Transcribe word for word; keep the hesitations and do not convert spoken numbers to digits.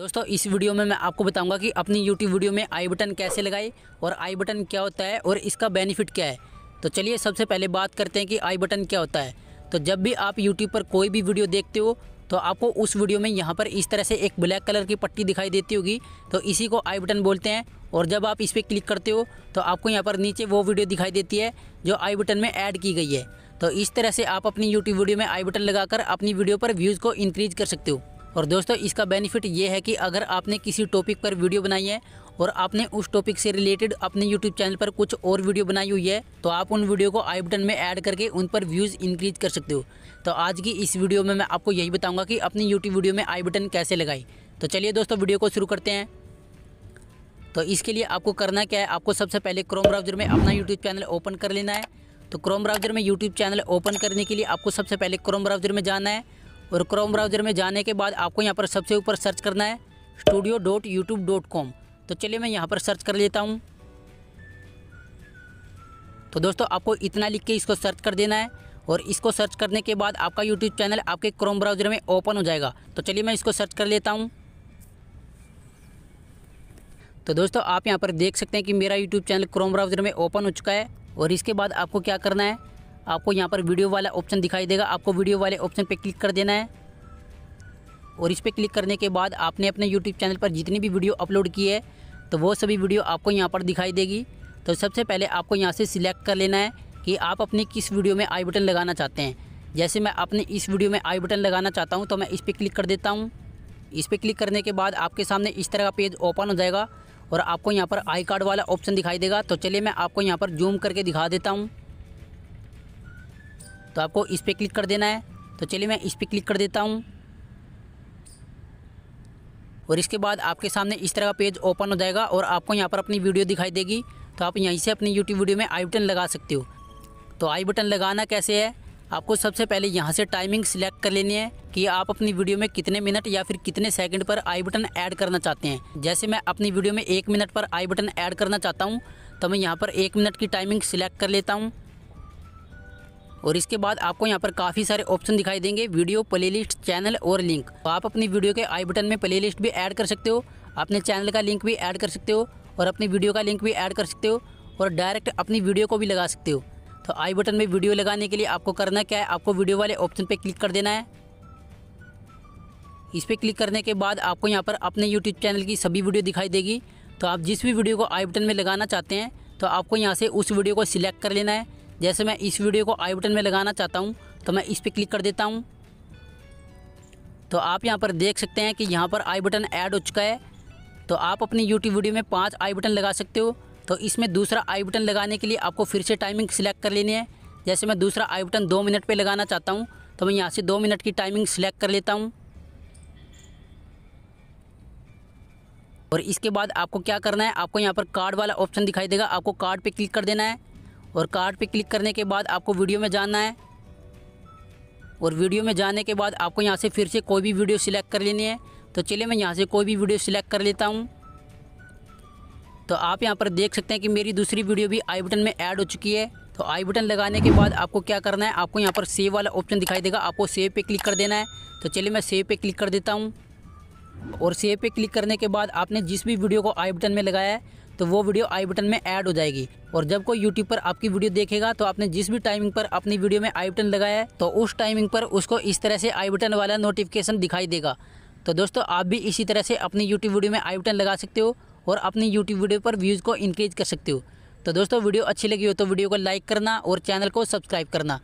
दोस्तों इस वीडियो में मैं आपको बताऊंगा कि अपनी YouTube वीडियो में आई बटन कैसे लगाएं और आई बटन क्या होता है और इसका बेनिफिट क्या है। तो चलिए सबसे पहले बात करते हैं कि आई बटन क्या होता है। तो जब भी आप YouTube पर कोई भी वीडियो देखते हो तो आपको उस वीडियो में यहाँ पर इस तरह से एक ब्लैक कलर की पट्टी दिखाई देती होगी, तो इसी को आई बटन बोलते हैं। और जब आप इस पर क्लिक करते हो तो आपको यहाँ पर नीचे वो वीडियो दिखाई देती है जो आई बटन में ऐड की गई है। तो इस तरह से आप अपनी YouTube वीडियो में आई बटन लगाकर अपनी वीडियो पर व्यूज़ को इंक्रीज कर सकते हो। और दोस्तों इसका बेनिफिट ये है कि अगर आपने किसी टॉपिक पर वीडियो बनाई है और आपने उस टॉपिक से रिलेटेड अपने YouTube चैनल पर कुछ और वीडियो बनाई हुई है तो आप उन वीडियो को आई बटन में ऐड करके उन पर व्यूज़ इंक्रीज कर सकते हो। तो आज की इस वीडियो में मैं आपको यही बताऊंगा कि अपनी YouTube वीडियो में आई बटन कैसे लगाएं। तो चलिए दोस्तों वीडियो को शुरू करते हैं। तो इसके लिए आपको करना क्या है, आपको सबसे पहले क्रोम ब्राउज़र में अपना यूट्यूब चैनल ओपन कर लेना है। तो क्रोम ब्राउज़र में यूट्यूब चैनल ओपन करने के लिए आपको सबसे पहले क्रोम ब्राउज़र में जाना है और क्रोम ब्राउज़र में जाने के बाद आपको यहाँ पर सबसे ऊपर सर्च करना है studio dot YouTube dot com. तो चलिए मैं यहाँ पर सर्च कर लेता हूँ। तो दोस्तों आपको इतना लिख के इसको सर्च कर देना है और इसको सर्च करने के बाद आपका यूट्यूब चैनल आपके क्रोम ब्राउज़र में ओपन हो जाएगा। तो चलिए मैं इसको सर्च कर लेता हूँ। तो दोस्तों आप यहाँ पर देख सकते हैं कि मेरा यूट्यूब चैनल क्रोम ब्राउज़र में ओपन हो चुका है। और इसके बाद आपको क्या करना है, आपको यहाँ पर वीडियो वाला ऑप्शन दिखाई देगा, आपको वीडियो वाले ऑप्शन पे क्लिक कर देना है। और इस पर क्लिक करने के बाद आपने अपने यूट्यूब चैनल पर जितनी भी वीडियो अपलोड की है तो वो सभी वीडियो आपको यहाँ पर दिखाई देगी। तो सबसे पहले आपको यहाँ से सिलेक्ट कर लेना है कि आप अपनी किस वीडियो में आई बटन लगाना चाहते हैं। जैसे मैं अपने इस वीडियो में आई बटन लगाना चाहता हूँ तो मैं इस पर क्लिक कर देता हूँ। इस पर क्लिक करने के बाद आपके सामने इस तरह का पेज ओपन हो जाएगा और आपको यहाँ पर आई कार्ड वाला ऑप्शन दिखाई देगा। तो चलिए मैं आपको यहाँ पर जूम करके दिखा देता हूँ। तो आपको इस पर क्लिक कर देना है। तो चलिए मैं इस पर क्लिक कर देता हूँ और इसके बाद आपके सामने इस तरह का पेज ओपन हो जाएगा और आपको यहाँ पर अपनी वीडियो दिखाई देगी। तो आप यहीं से अपनी यूट्यूब वीडियो में आई बटन लगा सकते हो। तो आई बटन लगाना कैसे है, आपको सबसे पहले यहाँ से टाइमिंग सिलेक्ट कर लेनी है कि आप अपनी वीडियो में कितने मिनट या फिर कितने सेकंड पर आई बटन ऐड करना चाहते हैं। जैसे मैं अपनी वीडियो में एक मिनट पर आई बटन ऐड करना चाहता हूँ तो मैं यहाँ पर एक मिनट की टाइमिंग सिलेक्ट कर लेता हूँ। और इसके बाद आपको यहाँ पर काफ़ी सारे ऑप्शन दिखाई देंगे, वीडियो, प्लेलिस्ट, चैनल और लिंक। तो आप अपनी वीडियो के आई बटन में प्लेलिस्ट भी ऐड कर सकते हो, अपने चैनल का लिंक भी ऐड कर सकते हो और अपनी वीडियो का लिंक भी ऐड कर सकते हो और डायरेक्ट अपनी वीडियो को भी लगा सकते हो। तो आई बटन में वीडियो लगाने के लिए आपको करना क्या है, आपको वीडियो वाले ऑप्शन पर क्लिक कर देना है। इस पर क्लिक करने के बाद आपको यहाँ पर अपने यूट्यूब चैनल की सभी वीडियो दिखाई देगी। तो आप जिस भी वीडियो को आई बटन में लगाना चाहते हैं तो आपको यहाँ से उस वीडियो को सिलेक्ट कर लेना है। जैसे मैं इस वीडियो को आई बटन में लगाना चाहता हूं, तो मैं इस पर क्लिक कर देता हूं। तो आप यहां पर देख सकते हैं कि यहां पर आई बटन ऐड हो चुका है। तो आप अपनी यूट्यूब वीडियो में पांच आई बटन लगा सकते हो। तो इसमें दूसरा आई बटन लगाने के लिए आपको फिर से टाइमिंग सिलेक्ट कर लेनी है। जैसे मैं दूसरा आई बटन दो मिनट पर लगाना चाहता हूँ तो मैं यहाँ से दो मिनट की टाइमिंग सिलेक्ट कर लेता हूँ। और इसके बाद आपको क्या करना है, आपको यहाँ पर कार्ड वाला ऑप्शन दिखाई देगा, आपको कार्ड पर क्लिक कर देना है। और कार्ड पे क्लिक करने के बाद आपको वीडियो में जाना है और वीडियो में जाने के बाद आपको यहाँ से फिर से कोई भी वीडियो सिलेक्ट कर लेनी है। तो चलिए मैं यहाँ से कोई भी वीडियो सिलेक्ट कर लेता हूँ। तो आप यहाँ पर देख सकते हैं कि मेरी दूसरी वीडियो भी आई बटन में ऐड हो चुकी है। तो आई बटन लगाने के बाद आपको क्या करना है, आपको यहाँ पर सेव वाला ऑप्शन दिखाई देगा, आपको सेव पे क्लिक कर देना है। तो चलिए मैं सेव पे क्लिक कर देता हूँ। और सेव पे क्लिक करने के बाद आपने जिस भी वीडियो को आई बटन में लगाया है तो वो वीडियो आई बटन में ऐड हो जाएगी। और जब कोई यूट्यूब पर आपकी वीडियो देखेगा तो आपने जिस भी टाइमिंग पर अपनी वीडियो में आई बटन लगाया है तो उस टाइमिंग पर उसको इस तरह से आई बटन वाला नोटिफिकेशन दिखाई देगा। तो दोस्तों आप भी इसी तरह से अपनी यूट्यूब वीडियो में आई बटन लगा सकते हो और अपनी यूट्यूब वीडियो पर व्यूज़ को इंक्रीज कर सकते हो। तो दोस्तों वीडियो अच्छी लगी हो तो वीडियो को लाइक करना और चैनल को सब्सक्राइब करना।